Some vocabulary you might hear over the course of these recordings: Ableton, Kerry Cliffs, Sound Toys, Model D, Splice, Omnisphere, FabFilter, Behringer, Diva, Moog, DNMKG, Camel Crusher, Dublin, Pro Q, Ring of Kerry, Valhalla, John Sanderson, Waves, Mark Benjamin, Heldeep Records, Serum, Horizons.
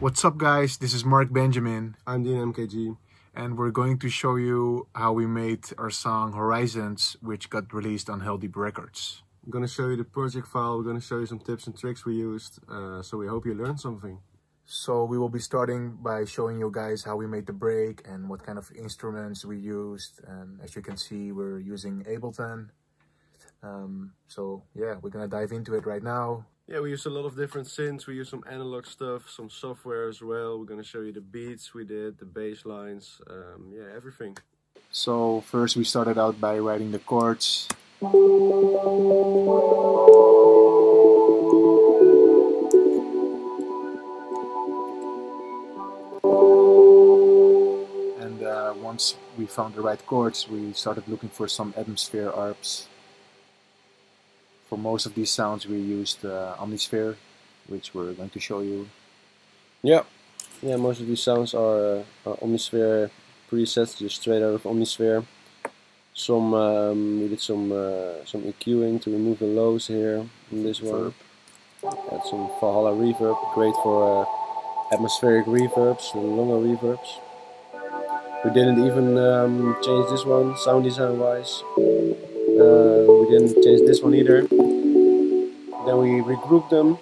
What's up, guys? This is Mark Benjamin. I'm DNMKG. And we're going to show you how we made our song Horizons, which got released on Heldeep Records. I'm going to show you the project file. We're going to show you some tips and tricks we used. So we hope you learned something. So we will be starting by showing you guys how we made the break and what kind of instruments we used. And as you can see, we're using Ableton. So yeah, we're going to dive into it right now. Yeah, we used a lot of different synths. We used some analog stuff, some software as well. We're gonna show you the beats we did, the bass lines, yeah, everything. So first we started out by writing the chords. And once we found the right chords, we started looking for some atmosphere arps. For most of these sounds, we used Omnisphere, which we're going to show you. Yeah, most of these sounds are Omnisphere presets, just straight out of Omnisphere. Some we did some EQing to remove the lows here in this one. Had some Valhalla reverb, great for atmospheric reverbs and longer reverbs. We didn't even change this one sound design wise. We didn't change this one either. Then we regrouped them.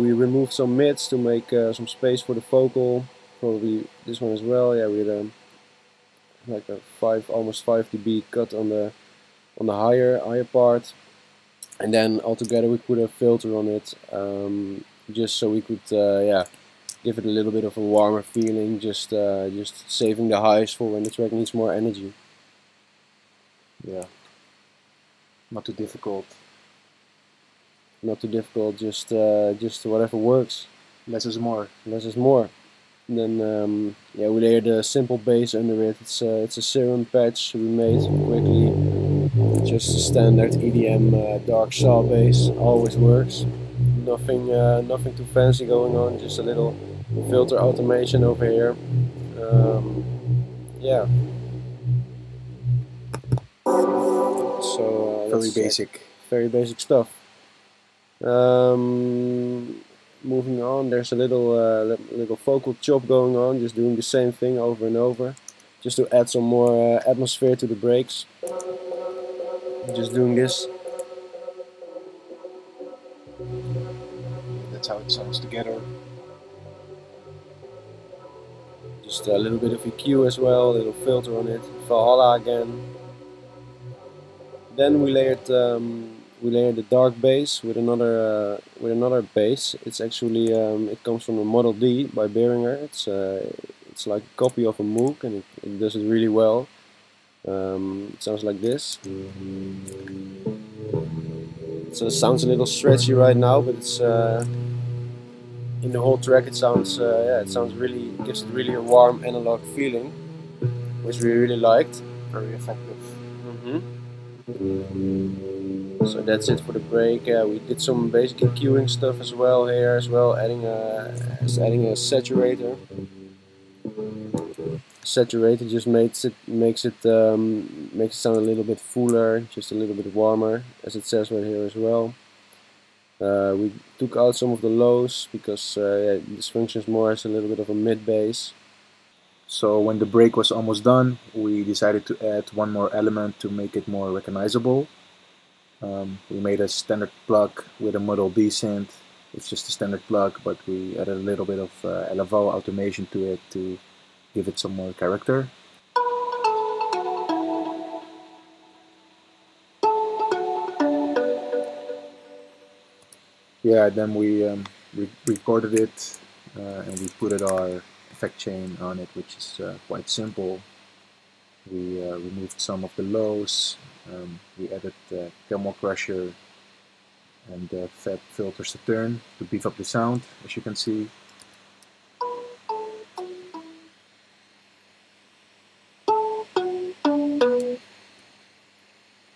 We removed some mids to make some space for the vocal. Probably this one as well. Yeah, we had like a almost five dB cut on the higher part. And then altogether we put a filter on it, just so we could yeah, give it a little bit of a warmer feeling. Just saving the highs for when the track needs more energy. Yeah. Not too difficult. Not too difficult. Just whatever works. Less is more. Less is more. And then yeah, we layered a simple bass under it. It's a Serum patch we made quickly. Just a standard EDM dark saw bass. Always works. Nothing too fancy going on. Just a little filter automation over here. Yeah. So very basic. Very basic stuff. Moving on, there's a little vocal chop going on, just doing the same thing over and over, just to add some more atmosphere to the breaks. Just doing this. That's how it sounds together. Just a little bit of EQ as well, a little filter on it. Valhalla again. Then we layered the dark bass with another bass. It's actually it comes from a Model D by Behringer. It's like a copy of a Moog, and it does it really well. It sounds like this. So it sounds a little stretchy right now, but it's in the whole track. It sounds yeah, it sounds really, gives it really a warm analog feeling, which we really liked. Very effective. Mm-hmm. So that's it for the break. We did some basic EQing stuff as well here, adding a saturator. Saturator just makes it sound a little bit fuller, just a little bit warmer, as it says right here as well. We took out some of the lows because yeah, this functions more as a little bit of a mid bass. So when the break was almost done, we decided to add one more element to make it more recognizable. We made a standard plug with a Model D synth. It's just a standard plug, but we added a little bit of LFO automation to it to give it some more character. Yeah, then we recorded it and we put it our effect chain on it, which is quite simple. We removed some of the lows, we added Camel Crusher and Fab Filter Saturn to beef up the sound, as you can see.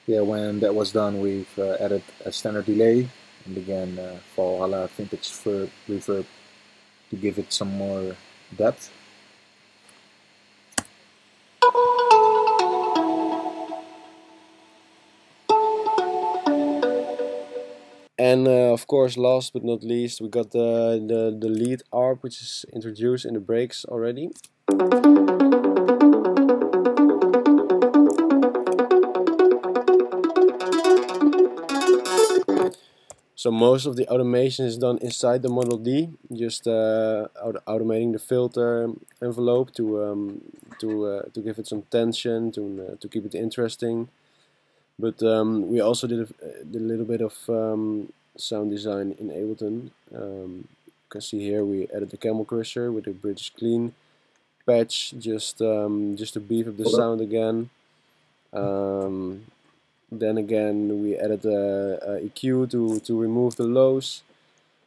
Yeah, when that was done, we've added a standard delay and again Valhalla vintage reverb to give it some more depth. And of course, last but not least, we got the lead ARP, which is introduced in the breaks already. So most of the automation is done inside the Model D, just automating the filter envelope to give it some tension, to keep it interesting. But we also did a little bit of sound design in Ableton. You can see here we added the Camel Crusher with a British clean patch, just to beef up the sound again. Then again, we added a EQ to remove the lows,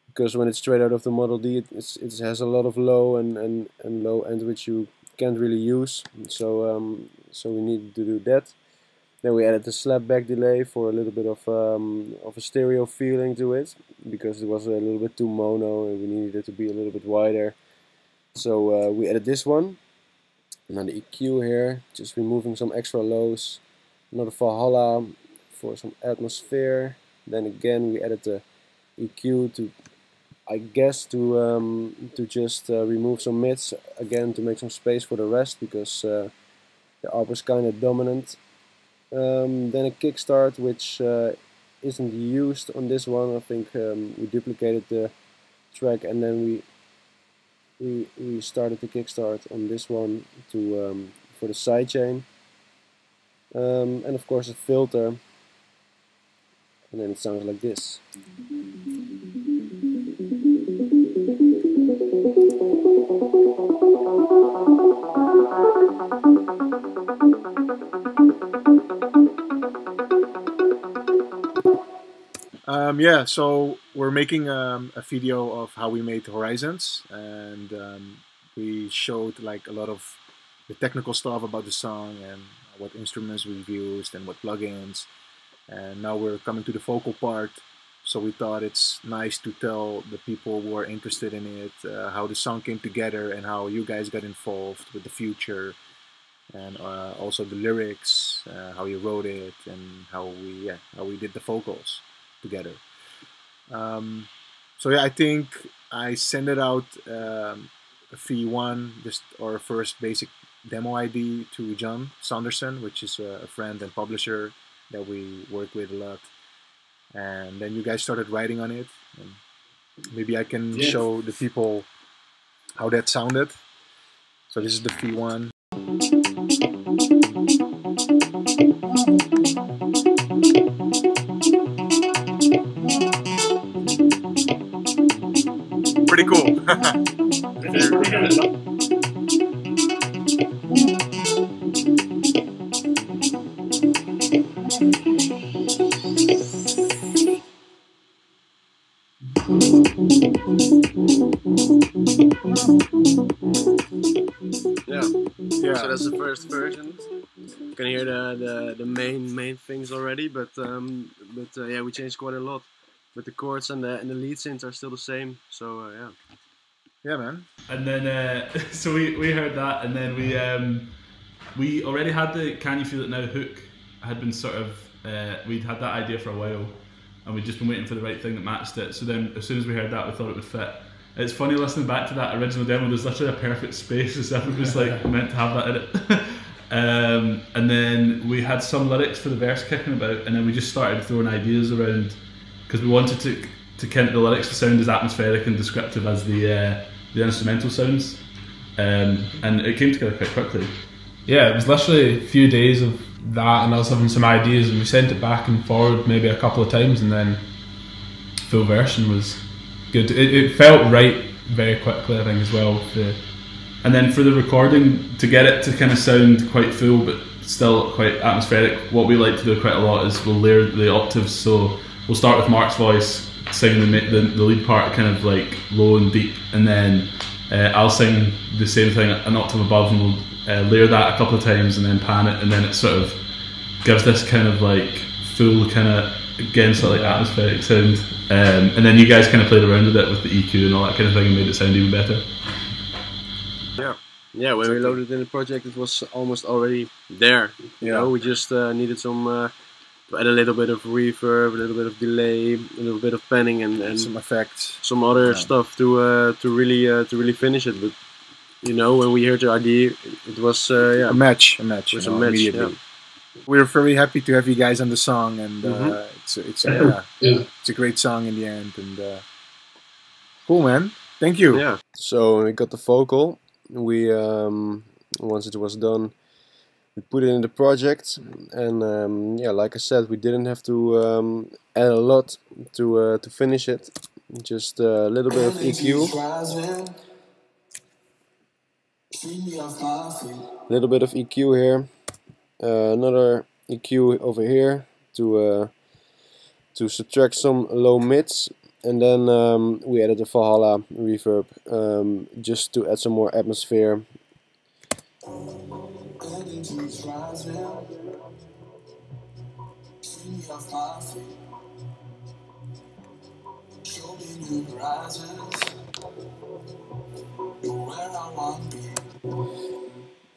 because when it's straight out of the Model D, it has a lot of low and low end which you can't really use. So so we needed to do that. Then we added the slapback delay for a little bit of a stereo feeling to it, because it was a little bit too mono and we needed it to be a little bit wider. So we added this one. And then the EQ here, just removing some extra lows. Another Valhalla for some atmosphere. Then again, we added the EQ to, I guess, to just remove some mids again to make some space for the rest, because the ARP is kind of dominant. Then a kickstart, which isn't used on this one. I think we duplicated the track and then we started the kickstart on this one to for the sidechain. And of course a filter, and then it sounds like this. Yeah, so we're making a video of how we made Horizons, and we showed like a lot of the technical stuff about the song and what instruments we've used and what plugins, and now we're coming to the vocal part. So we thought it's nice to tell the people who are interested in it how the song came together and how you guys got involved with the future, and also the lyrics, how you wrote it, and how we did the vocals together. So yeah, I think I sent it out a V1, just our first basic demo ID, to John Sanderson, which is a friend and publisher that we work with a lot. And then you guys started writing on it. And maybe I can show the people how that sounded. So this is the V1. Pretty cool. So that's the first version. You can hear the main things already, but yeah, we changed quite a lot. But the chords and the lead synths are still the same. So yeah. Yeah, man. And then so we heard that, and then we already had the Can You Feel It Now hook. Had been sort of we'd had that idea for a while, and we'd just been waiting for the right thing that matched it. So then as soon as we heard that, we thought it would fit. It's funny listening back to that original demo, there's literally a perfect space, as if it was like meant to have that in it. And then we had some lyrics for the verse kicking about, and then we just started throwing ideas around, because we wanted to kind of the lyrics to sound as atmospheric and descriptive as the instrumental sounds. And it came together quite quickly. Yeah, it was literally a few days of that, and I was having some ideas, and we sent it back and forward maybe a couple of times, and then full version was good. It felt right very quickly, I think, as well. And then for the recording, to get it to kind of sound quite full but still quite atmospheric, what we like to do quite a lot is we'll layer the octaves. So we'll start with Mark's voice singing the lead part kind of like low and deep, and then I'll sing the same thing an octave above, and we'll layer that a couple of times and then pan it, and then it sort of gives this kind of like full kind of, again, sort of like atmospheric sound. And then you guys kind of played around with it with the EQ and all that kind of thing and made it sound even better. Yeah, yeah. When we loaded in the project, it was almost already there. You know, we just needed some to add a little bit of reverb, a little bit of delay, a little bit of panning, and some effects, some other stuff to really finish it. But you know, when we heard the idea, it was a match. Yeah. We're very happy to have you guys on the song, and it's a great song in the end. And cool, man. Thank you. Yeah. So we got the vocal. We once it was done, we put it in the project, and yeah, like I said, we didn't have to add a lot to finish it. Just a little bit of EQ. A little bit of EQ here. Another EQ over here to subtract some low mids, and then we added the Valhalla reverb just to add some more atmosphere.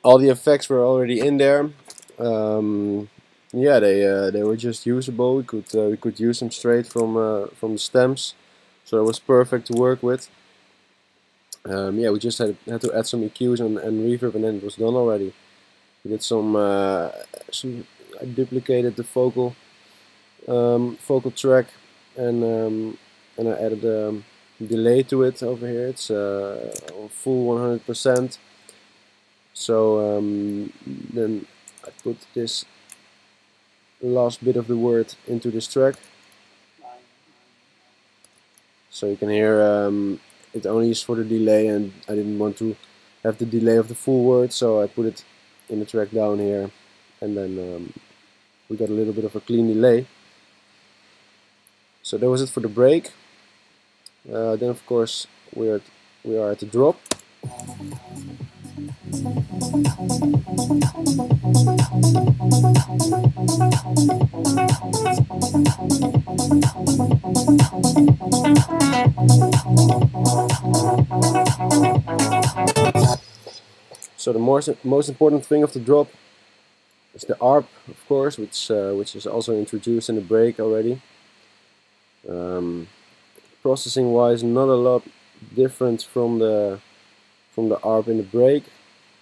All the effects were already in there. Yeah, they were just usable. We could use them straight from the stems, so it was perfect to work with. Yeah, we just had to add some EQs and reverb, and then it was done already. We did some I duplicated the vocal track, and I added delay to it over here. It's full 100%. So then I put this last bit of the word into this track, so you can hear it only is for the delay, and I didn't want to have the delay of the full word, so I put it in the track down here, and then we got a little bit of a clean delay. So that was it for the break. Then of course we are at the drop. So the most important thing of the drop is the ARP, of course, which is also introduced in the break already. Processing wise, not a lot different from the ARP in the break.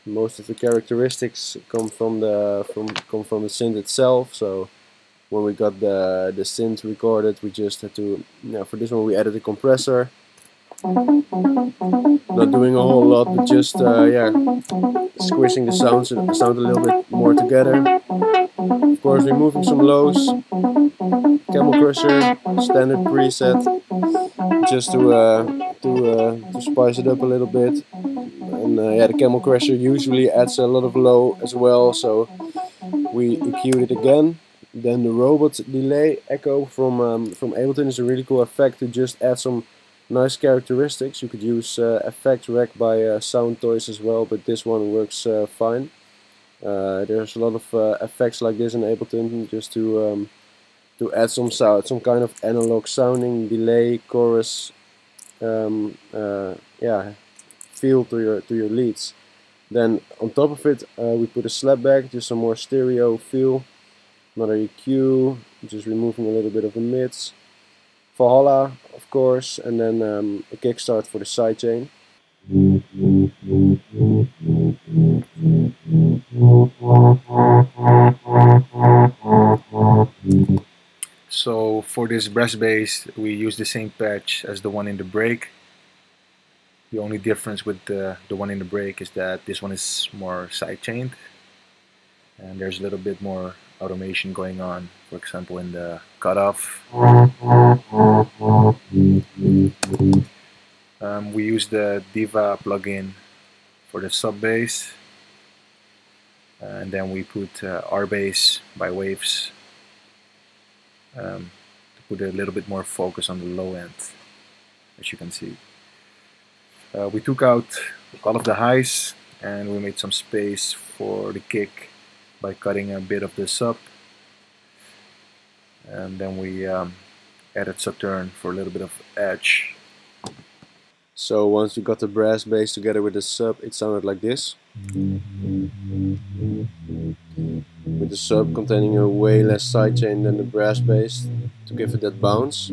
Most of the characteristics come from the synth itself. So when we got the synth recorded, we just had to, for this one we added a compressor. Not doing a whole lot, but just squishing the sound a little bit more together. Of course, removing some lows. Camel Crusher, standard preset, just to spice it up a little bit. And yeah, the Camel Crusher usually adds a lot of low as well, so we EQ'd it again. Then the robot delay echo from Ableton is a really cool effect to just add some nice characteristics. You could use effect rack by Sound Toys as well, but this one works fine. There's a lot of effects like this in Ableton, just to add some sound, some kind of analog sounding, delay, chorus, feel to your leads. Then on top of it, we put a slapback, just some more stereo feel. Another EQ, just removing a little bit of the mids. Valhalla, of course, and then a kickstart for the sidechain. So for this brass bass, we use the same patch as the one in the break. The only difference with the one in the break is that this one is more sidechained, and there's a little bit more automation going on, for example in the cutoff. We use the Diva plugin for the sub bass, and then we put R bass by Waves to put a little bit more focus on the low end, as you can see. We took out all of the highs, and we made some space for the kick by cutting a bit of the sub, and then we added Saturn for a little bit of edge. So once we got the brass bass together with the sub, it sounded like this. We with the sub containing a way less sidechain than the brass bass to give it that bounce.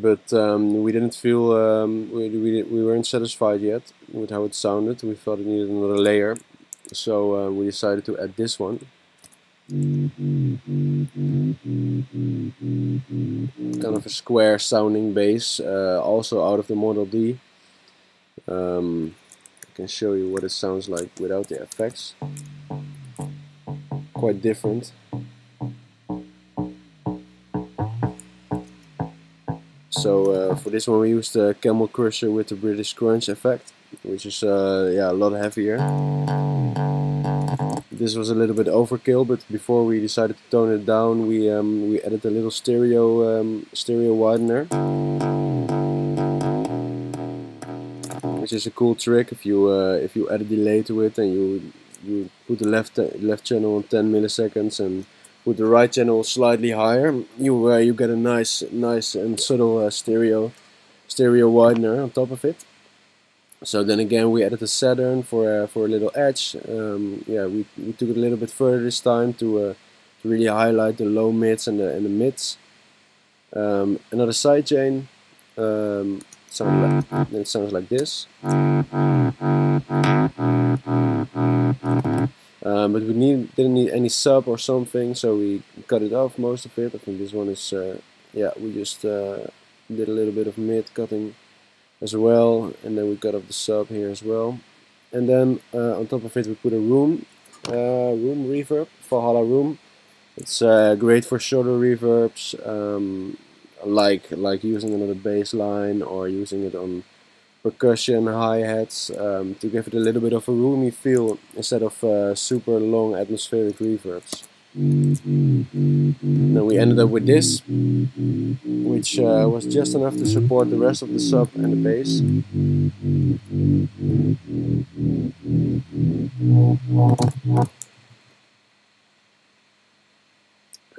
But we didn't feel, we weren't satisfied yet with how it sounded. We thought it needed another layer, so we decided to add this one. Kind of a square sounding bass, also out of the Model D. I can show you what it sounds like without the effects. Quite different. So for this one we used the Camel Crusher with the British Crunch effect, which is yeah, a lot heavier. This was a little bit overkill, but before we decided to tone it down, we added a little stereo widener, which is a cool trick. If you add a delay to it and you put the left channel on 10 milliseconds and put the right channel slightly higher, you get a nice and subtle stereo widener on top of it. So then again, we added a Saturn for a little edge. Yeah, we took it a little bit further this time to really highlight the low mids and the mids. Another sidechain, it sounds like this. But we didn't need any sub or something, so we cut it off, most of it. I think this one is, yeah, we just did a little bit of mid cutting as well, and then we cut off the sub here as well. And then on top of it we put a room reverb, Valhalla Room. It's great for shorter reverbs, like using another bass line or using it on percussion, hi-hats, to give it a little bit of a roomy feel instead of super long atmospheric reverbs. Then we ended up with this, which was just enough to support the rest of the sub and the bass.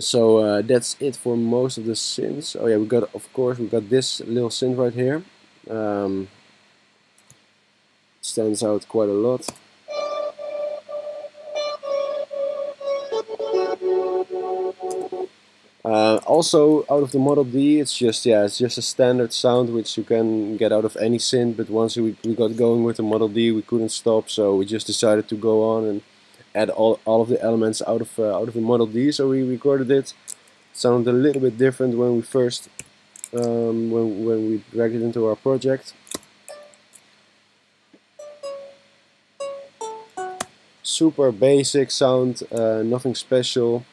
So that's it for most of the synths. Oh yeah, we got, of course, we got this little synth right here. Stands out quite a lot. Also out of the Model D, it's just, yeah, it's just a standard sound which you can get out of any synth, but once we got going with the Model D we couldn't stop, so we just decided to go on and add all of the elements out of the Model D. So we recorded it. It sounded a little bit different when we first when we dragged it into our project. Super basic sound, nothing special.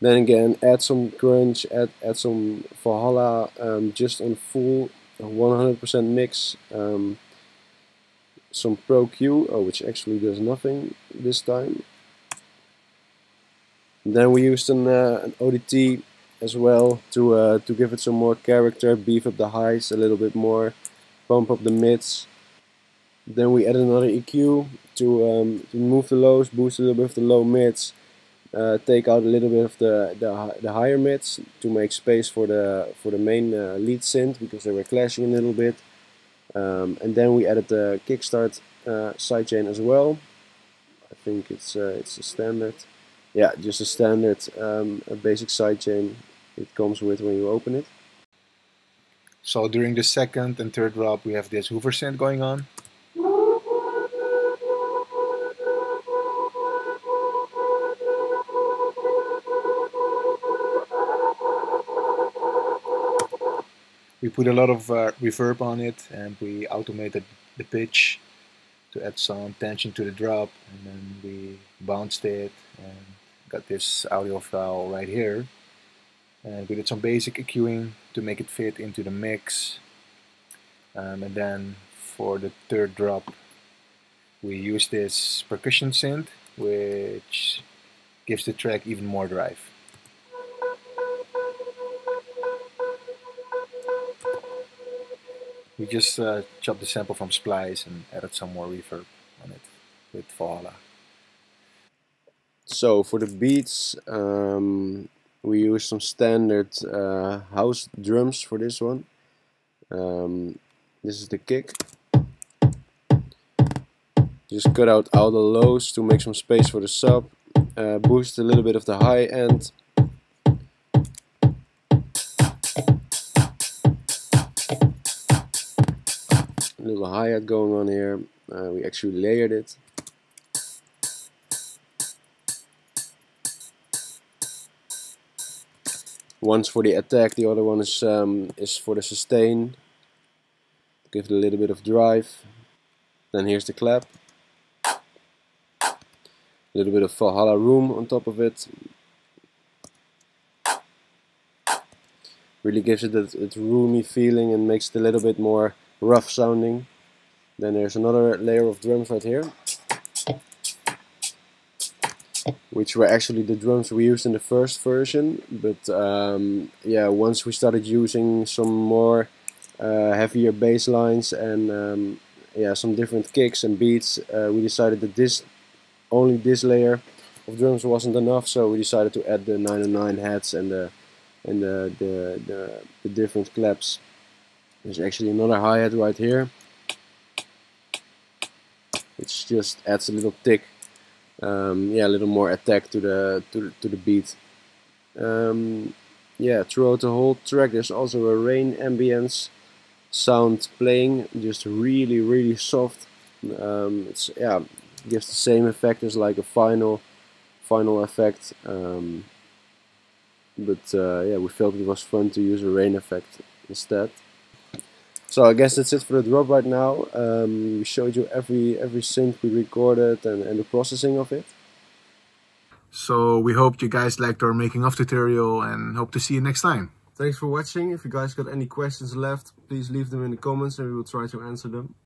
Then again, add some crunch, add some Valhalla, just on full 100% mix. Some Pro Q, which actually does nothing this time. Then we used an ODT as well to give it some more character, beef up the highs a little bit more, pump up the mids. Then we added another EQ to move the lows, boost a little bit of the low mids, take out a little bit of the higher mids to make space for the main lead synth, because they were clashing a little bit. And then we added the kickstart sidechain as well. I think it's a standard, yeah, just a standard, a basic sidechain it comes with when you open it. So during the second and third drop, we have this Hoover synth going on. We put a lot of reverb on it, and we automated the pitch to add some tension to the drop, and then we bounced it and got this audio file right here. And we did some basic EQing to make it fit into the mix. And then for the third drop we used this percussion synth, which gives the track even more drive. We just chopped the sample from Splice and added some more reverb on it with Valhalla. So for the beats, we used some standard house drums for this one. This is the kick. Just cut out all the lows to make some space for the sub. Boost a little bit of the high end. A little hi-hat going on here. We actually layered it. One's for the attack, the other one is for the sustain. Give it a little bit of drive. Then here's the clap. A little bit of Valhalla room on top of it. Really gives it that roomy feeling and makes it a little bit more rough sounding. Then there's another layer of drums right here, which were actually the drums we used in the first version, but yeah, once we started using some more heavier bass lines and yeah, some different kicks and beats, we decided that only this layer of drums wasn't enough, so we decided to add the 909 hats and the different claps. There's actually another hi-hat right here, which just adds a little tick, yeah, a little more attack to the beat. Yeah, throughout the whole track there's also a rain ambience sound playing, just really, really soft. It's, yeah, gives the same effect as like a final effect, but yeah, we felt it was fun to use a rain effect instead. So I guess that's it for the drop right now. We showed you every synth we recorded and the processing of it. So we hope you guys liked our making of tutorial and hope to see you next time. Thanks for watching. If you guys got any questions left, please leave them in the comments and we will try to answer them.